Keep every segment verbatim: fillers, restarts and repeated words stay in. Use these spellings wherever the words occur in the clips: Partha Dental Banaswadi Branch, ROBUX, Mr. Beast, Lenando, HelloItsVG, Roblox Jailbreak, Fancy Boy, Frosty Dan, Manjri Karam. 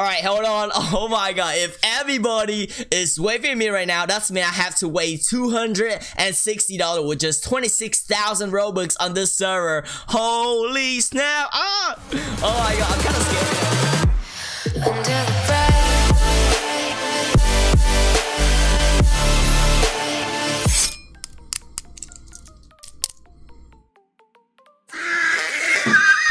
All right, hold on. Oh my god, if everybody is waving me right now, that's mean I have to wait two hundred sixty dollars with just twenty-six thousand Robux on this server. Holy snap. Ah! Oh my god, I'm kind of scared.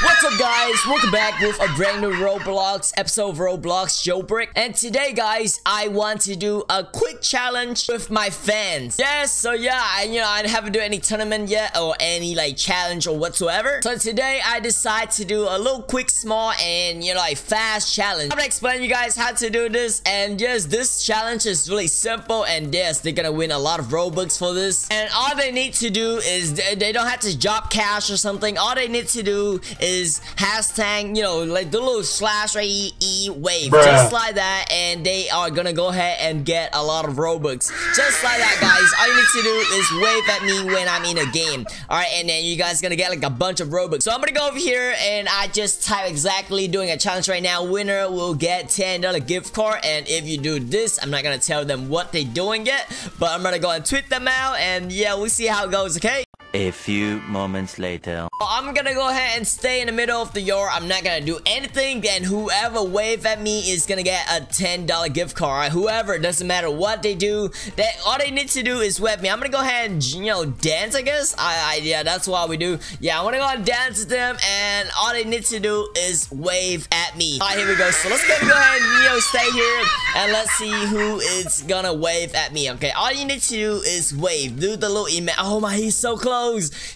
What's up guys, welcome back with a brand new Roblox episode of Roblox Jailbreak. And today guys, I want to do a quick challenge with my fans. Yes, so yeah, I, you know, I haven't done any tournament yet or any like challenge or whatsoever. So today I decide to do a little quick, small and you know, like fast challenge. I'm gonna explain you guys how to do this. And yes, this challenge is really simple and yes, they're gonna win a lot of Robux for this. And all they need to do is they, they don't have to drop cash or something. All they need to do is hashtag, you know, like the little slash right e, e wave, bruh, just like that, and they are gonna go ahead and get a lot of Robux, just like that, guys. All you need to do is wave at me when I'm in a game, all right, and then you guys are gonna get like a bunch of Robux. So I'm gonna go over here and I just type exactly doing a challenge right now. Winner will get ten dollar gift card, and if you do this, I'm not gonna tell them what they're doing yet, but I'm gonna go and tweet them out, and yeah, we'll see how it goes, okay? A few moments later. I'm gonna go ahead and stay in the middle of the yard. I'm not gonna do anything. Then whoever wave at me is gonna get a ten dollar gift card. Right? Whoever, doesn't matter what they do. That all they need to do is wave me. I'm gonna go ahead and, you know, dance, I guess. I, I yeah, that's what we do. Yeah, I'm gonna go and dance with them, and all they need to do is wave at me. All right, here we go. So let's go go ahead and, you know, stay here, and let's see who is gonna wave at me. Okay, all you need to do is wave. Do the little email. Oh my, he's so close.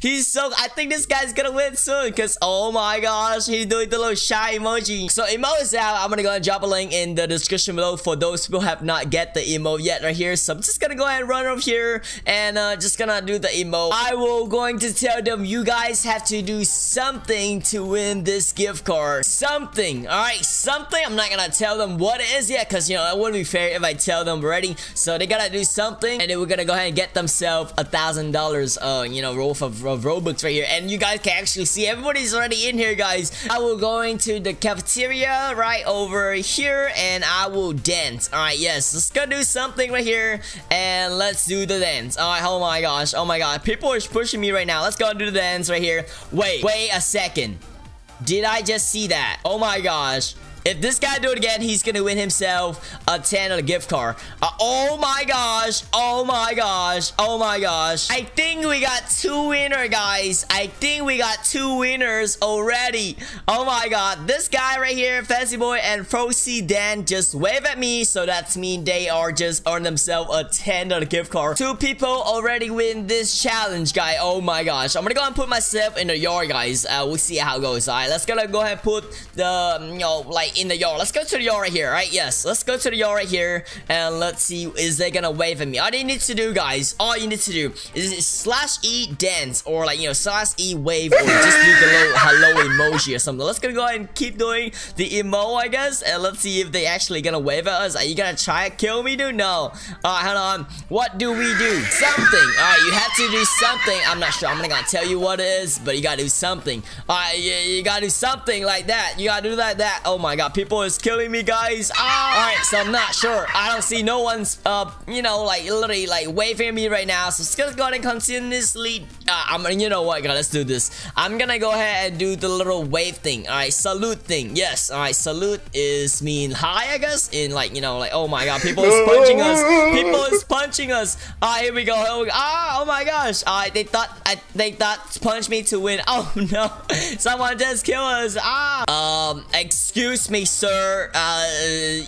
He's so, I think this guy's gonna win soon, cause oh my gosh, he's doing the little shy emoji. So emote is out. I'm gonna go and drop a link in the description below for those who have not get the emote yet right here. So I'm just gonna go ahead and run over here and uh, just gonna do the emote. I will going to tell them you guys have to do something to win this gift card. Something, alright, something. I'm not gonna tell them what it is yet, cause you know, it wouldn't be fair if I tell them already. So they gotta do something, and then we're gonna go ahead and get themselves a thousand dollars, uh, you know, roll of Robux right here. And you guys can actually see everybody's already in here, guys. I will go into the cafeteria right over here, and I will dance. All right, yes, let's go do something right here, and let's do the dance. All right, oh my gosh, oh my god, people are pushing me right now. Let's go and do the dance right here. Wait, wait a second. Did I just see that? Oh my gosh. If this guy do it again, he's gonna win himself a ten dollar gift card. Uh, oh my gosh, oh my gosh, oh my gosh. I think we got two winners, guys. I think we got two winners already. Oh my god, this guy right here, Fancy Boy and Frosty Dan, just wave at me. So that's mean they are just earn themselves a ten dollar gift card. Two people already win this challenge, guy. Oh my gosh. I'm gonna go and put myself in the yard, guys. Uh, we'll see how it goes. All right, let's gonna go ahead and put the, you know, like, in the yard. Let's go to the yard right here. Right, yes, let's go to the yard right here, and let's see, is they gonna wave at me? All you need to do, guys, all you need to do is slash e dance, or like, you know, slash e wave, or just do the little hello emoji or something. Let's go ahead and keep doing the emote, I guess, and let's see if they actually gonna wave at us. Are you gonna try to kill me, dude? No. Alright, hold on, what do we do? Something. Alright, you have to do something. I'm not sure, I'm not gonna tell you what it is, but you gotta do something. Alright, you, you gotta do something like that. You gotta do like that. Oh my god, people is killing me, guys. Ah! All right, so I'm not sure. I don't see no one's, uh, you know, like literally like waving at me right now. So let's go ahead and continuously. Uh, I'm gonna, you know what, guys? Let's do this. I'm gonna go ahead and do the little wave thing. All right, salute thing. Yes. All right, salute is mean hi, I guess. In like, you know, like oh my god, people is punching us. People is punching us. All right, here we go. Ah, oh my gosh. All right, they thought I, they thought punch me to win. Oh no, someone just kill us. Ah. Um, excuse me, sir. Uh,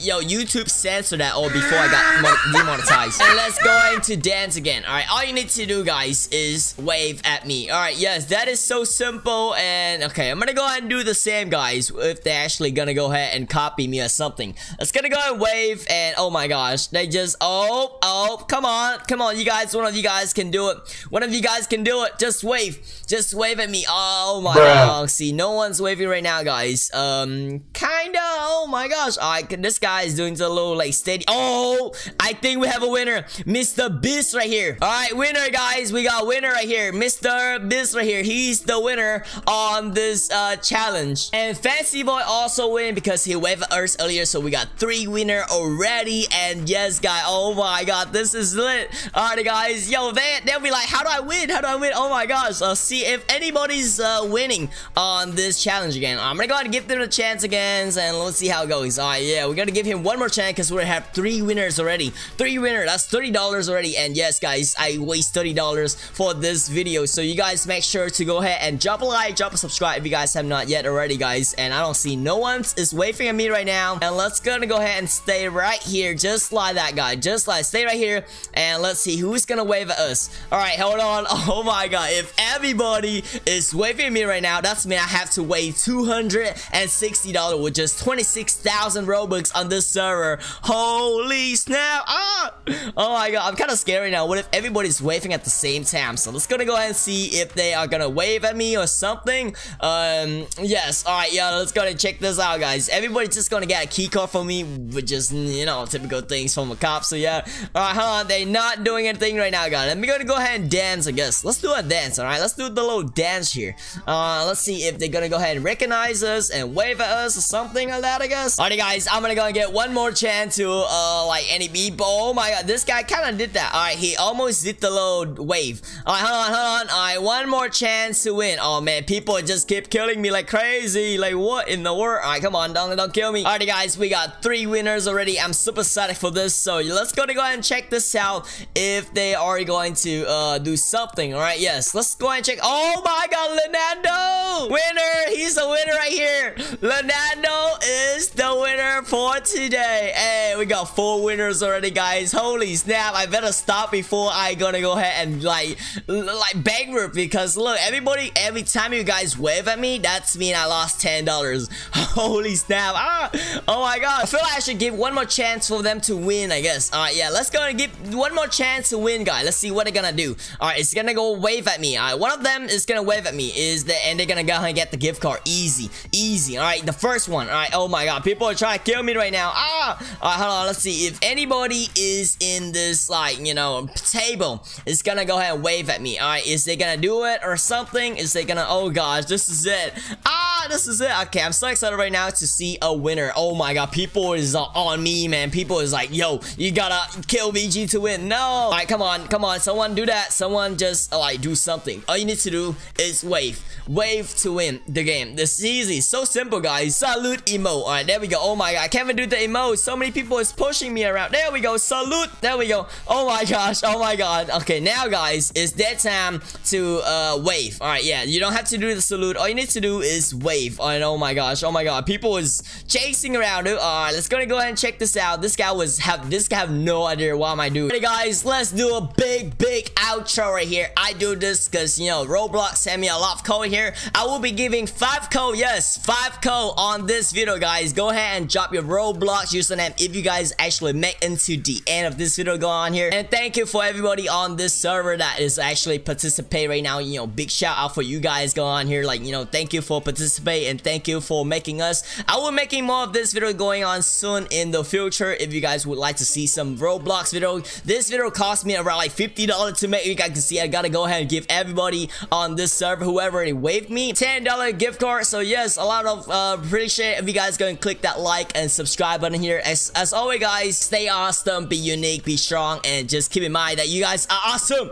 yo, YouTube censored that all before I got demonetized. And let's go ahead to dance again. All right, all you need to do, guys, is wave at me. All right, yes, that is so simple. And okay, I'm gonna go ahead and do the same, guys. If they're actually gonna go ahead and copy me or something, let's gonna go ahead and wave. And oh my gosh, they just oh oh come on, come on, you guys. One of you guys can do it. One of you guys can do it. Just wave, just wave at me. Oh my god, see, no one's waving right now, guys. Um, kind. Oh my gosh. Alright, this guy is doing a little like steady. Oh, I think we have a winner. Mister Beast right here. Alright, winner, guys. We got a winner right here. Mister Beast right here. He's the winner on this uh, challenge. And Fancy Boy also win because he waved at us earlier. So we got three winner already. And yes, guys. Oh my god. This is lit. Alright, guys. Yo, they, they'll be like, how do I win? How do I win? Oh my gosh. I'll see if anybody's uh, winning on this challenge again. I'm going to go ahead and give them a chance again. And let's see how it goes. Alright, yeah. We're going to give him one more chance because we have three winners already. Three winners. That's thirty dollars already. And yes, guys. I waste thirty dollars for this video. So you guys make sure to go ahead and drop a like, drop a subscribe if you guys have not yet already, guys. And I don't see no one is waving at me right now. And let's gonna go ahead and stay right here, just like that, guy. Just like stay right here. And let's see who's gonna wave at us. All right, hold on. Oh my god! If everybody is waving at me right now, that's mean I have to wait two hundred sixty dollars with just twenty-six thousand Robux on this server. Holy snap! Ah! Oh my god! I'm kind of scary now. What if everybody's waving at the same time? So let's gonna go ahead and see if they are gonna wave at me or something. Um, yes. All right, yeah. Let's go ahead and check this out, guys. Everybody's just gonna get a key card from me, with just you know typical things from a cop. So yeah. All right, hold on. They're not doing anything right now, guys. I'm gonna go ahead and dance, I guess. Let's do a dance. All right, let's do the little dance here. Uh, let's see if they're gonna go ahead and recognize us and wave at us or something like that, I guess. All right, guys. I'm gonna go and get one more chance to uh like any people. Oh my god, this guy kind of did that. All right, he almost did the little wave. All right, hold on, hold on. All right, one more chance to win. Oh man, people just keep killing me like crazy. Like what in the world? All right, come on, don't don't kill me. All right, guys, we got three winners already. I'm super excited for this. So let's go to go ahead and check this out if they are going to uh do something. All right, yes, let's go ahead and check. Oh my god, Lenando winner. He's a winner right here. Lenando is the winner for today. Hey, we got four winners already, guys. Holy snap! I better stop before I gonna go ahead and like. Like bankrupt, because look, everybody, every time you guys wave at me, that's mean I lost ten dollars. Holy snap. Ah, oh my god. I feel like I should give one more chance for them to win, I guess. Alright, yeah, let's go and give one more chance to win, guys. Let's see what they're gonna do. Alright, it's gonna go wave at me. Alright, one of them is gonna wave at me, is the, and they're gonna go and get the gift card. Easy, easy. Alright, the first one. Alright, oh my god, people are trying to kill me right now. Ah, alright, hold on, let's see. If anybody is in this, like, you know, table, it's gonna go ahead and wave at me. All right, is they gonna do it or something? Is they gonna? Oh gosh, this is it. Ah, this is it. Okay, I'm so excited right now to see a winner. Oh my god, people is on me, man. People is like, yo, you gotta kill V G to win. No. All right, come on, come on, someone do that. Someone just like do something. All you need to do is wave, wave to win the game. This is easy, so simple, guys. Salute emote. All right, there we go. Oh my god, I can't even do the emote. So many people is pushing me around. There we go. Salute. There we go. Oh my gosh. Oh my god. Okay, now guys, is there time to uh wave. All right, yeah, you don't have to do the salute. All you need to do is wave. And oh my gosh, oh my god, people is chasing around. All right, let's gonna go ahead and check this out. This guy was have this guy have no idea what am I doing. Hey guys, let's do a big big outro right here. I do this because you know Roblox sent me a lot of code here. I will be giving five code, yes, five code on this video, guys. Go ahead and drop your Roblox username if you guys actually make into the end of this video going on here. And thank you for everybody on this server that is actually participate right now. You know, big shout out for you guys going on here. Like, you know, thank you for participate and thank you for making us. I will be making more of this video going on soon in the future. If you guys would like to see some Roblox video, this video cost me around like fifty dollars to make. You guys can see I gotta go ahead and give everybody on this server whoever they waved me ten dollar gift card. So yes, a lot of uh, appreciate if you guys gonna click that like and subscribe button here. As as always, guys, stay awesome, be unique, be strong, and just keep in mind that you guys are awesome.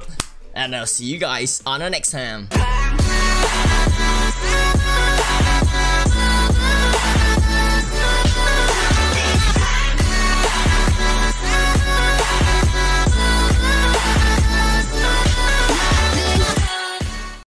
And I'll see you guys on the next time.